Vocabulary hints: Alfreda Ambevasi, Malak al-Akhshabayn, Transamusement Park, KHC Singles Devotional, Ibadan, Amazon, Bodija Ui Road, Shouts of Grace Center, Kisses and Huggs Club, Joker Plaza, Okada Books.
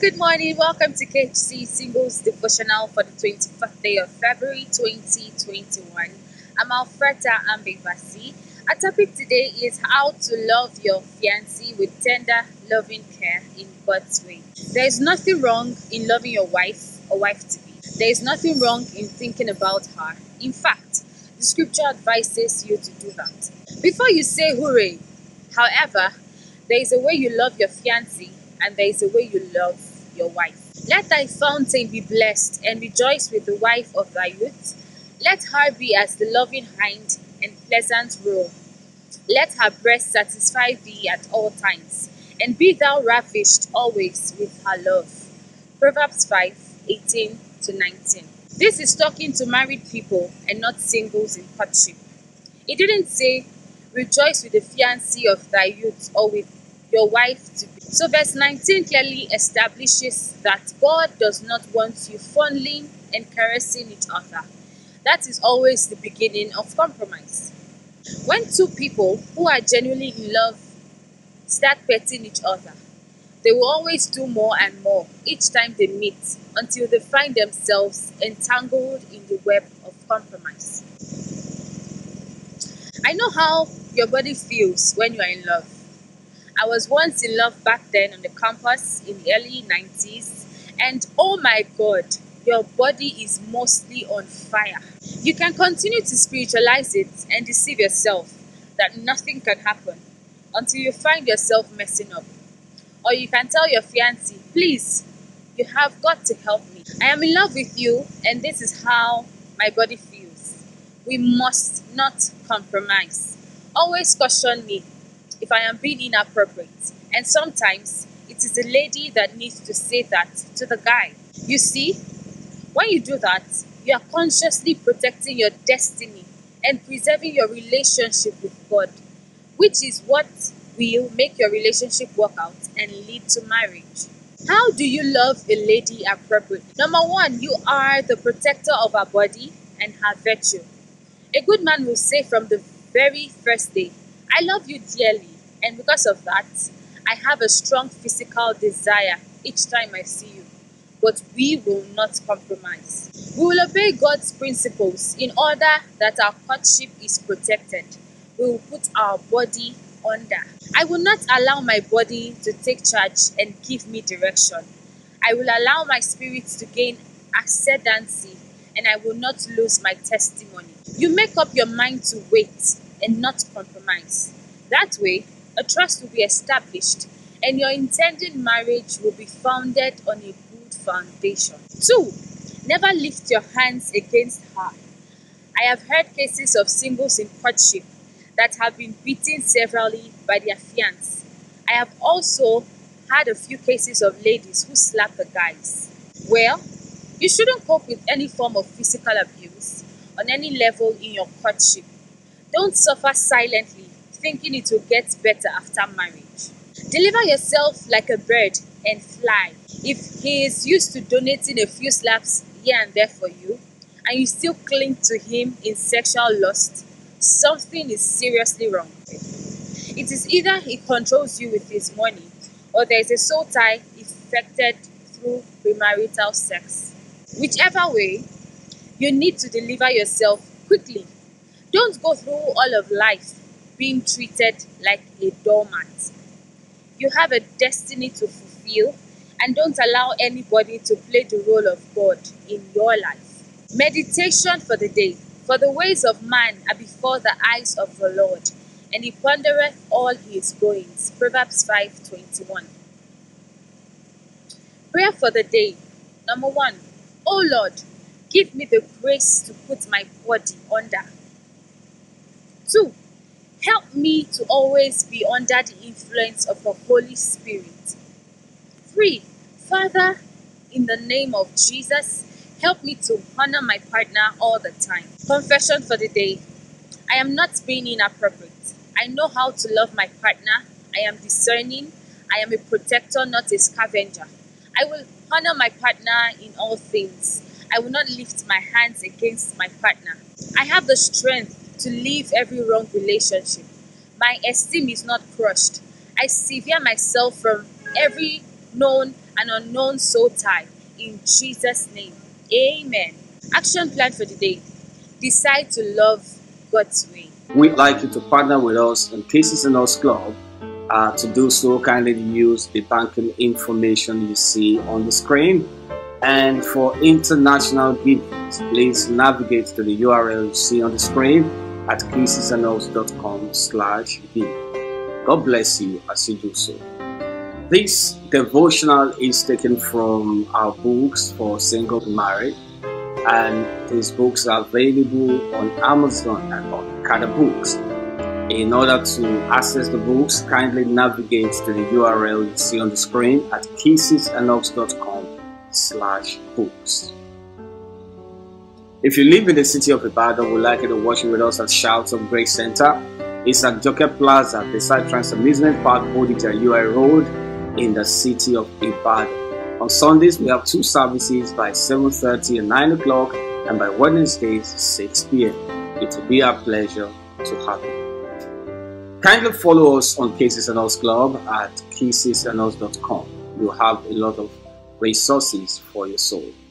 Good morning. Welcome to KHC Singles Devotional for the 24th day of February 2021. I'm Alfreda Ambevasi. Our topic today is how to love your fiancé with tender, loving care in God's way. There is nothing wrong in loving your wife or wife-to-be. There is nothing wrong in thinking about her. In fact, the scripture advises you to do that. Before you say hooray, however, there is a way you love your fiancé and there is a way you love your wife. Let thy fountain be blessed and rejoice with the wife of thy youth. Let her be as the loving hind and pleasant roe. Let her breast satisfy thee at all times, and be thou ravished always with her love. Proverbs 5:18-19. This is talking to married people and not singles in courtship. It didn't say, rejoice with the fiancé of thy youth or with your wife to be. So verse 19 clearly establishes that God does not want you fondling and caressing each other. That is always the beginning of compromise. When two people who are genuinely in love start petting each other, they will always do more and more each time they meet until they find themselves entangled in the web of compromise. I know how your body feels when you are in love. I was once in love back then on the campus in the early 90s, and oh my God, your body is mostly on fire. You can continue to spiritualize it and deceive yourself that nothing can happen until you find yourself messing up. Or you can tell your fiancé, please, you have got to help me. I am in love with you and this is how my body feels. We must not compromise. Always caution me if I am being inappropriate, and sometimes it is the lady that needs to say that to the guy. You see, when you do that, you are consciously protecting your destiny and preserving your relationship with God, which is what will make your relationship work out and lead to marriage. How do you love a lady appropriately? Number one, you are the protector of her body and her virtue. A good man will say from the very first day, I love you dearly, and because of that, I have a strong physical desire each time I see you, but we will not compromise. We will obey God's principles in order that our courtship is protected. We will put our body under. I will not allow my body to take charge and give me direction. I will allow my spirit to gain ascendancy, and I will not lose my testimony. You make up your mind to wait and not compromise. That way, a trust will be established and your intended marriage will be founded on a good foundation. 2. Never lift your hands against her. I have heard cases of singles in courtship that have been beaten severally by their fiancé. I have also had a few cases of ladies who slap the guys. Well, you shouldn't cope with any form of physical abuse on any level in your courtship. Don't suffer silently, thinking it will get better after marriage. Deliver yourself like a bird and fly. If he is used to donating a few slaps here and there for you, and you still cling to him in sexual lust, something is seriously wrong. It is either he controls you with his money, or there is a soul tie effected through premarital sex. Whichever way, you need to deliver yourself quickly. Don't go through all of life being treated like a doormat. You have a destiny to fulfill, and don't allow anybody to play the role of God in your life. Meditation for the day. For the ways of man are before the eyes of the Lord, and he pondereth all his goings. Proverbs 5:21. Prayer for the day. Number 1. O Lord, give me the grace to put my body under. 2. Help me to always be under the influence of the Holy Spirit. 3. Father, in the name of Jesus, help me to honor my partner all the time. Confession for the day. I am not being inappropriate. I know how to love my partner. I am discerning. I am a protector, not a scavenger. I will honor my partner in all things. I will not lift my hands against my partner. I have the strength to leave every wrong relationship. My esteem is not crushed. I sever myself from every known an unknown soul tie in Jesus' name. Amen. Action plan for the day. Decide to love God's way. We'd like you to partner with us in Kisses and Huggs Club. To do so, kindly use the banking information you see on the screen. And for international givers, please navigate to the URL you see on the screen at kissesandhuggs.com/give. God bless you as you do so. This devotional is taken from our books for single marriage, and these books are available on Amazon and on Okada Books. In order to access the books, kindly navigate to the URL you see on the screen at kissesandhuggs.com/books. If you live in the city of Ibadan, we'd like you to watch it with us at Shouts of Grace Center. It's at Joker Plaza beside Transamusement Park, Bodija Ui Road in the city of Ibadan. On Sundays, we have two services by 7:30 and 9 o'clock, and by Wednesdays, 6 p.m. It will be our pleasure to have you. Kindly follow us on Kisses and Huggs Club at kissesandhuggs.com. You'll have a lot of resources for your soul.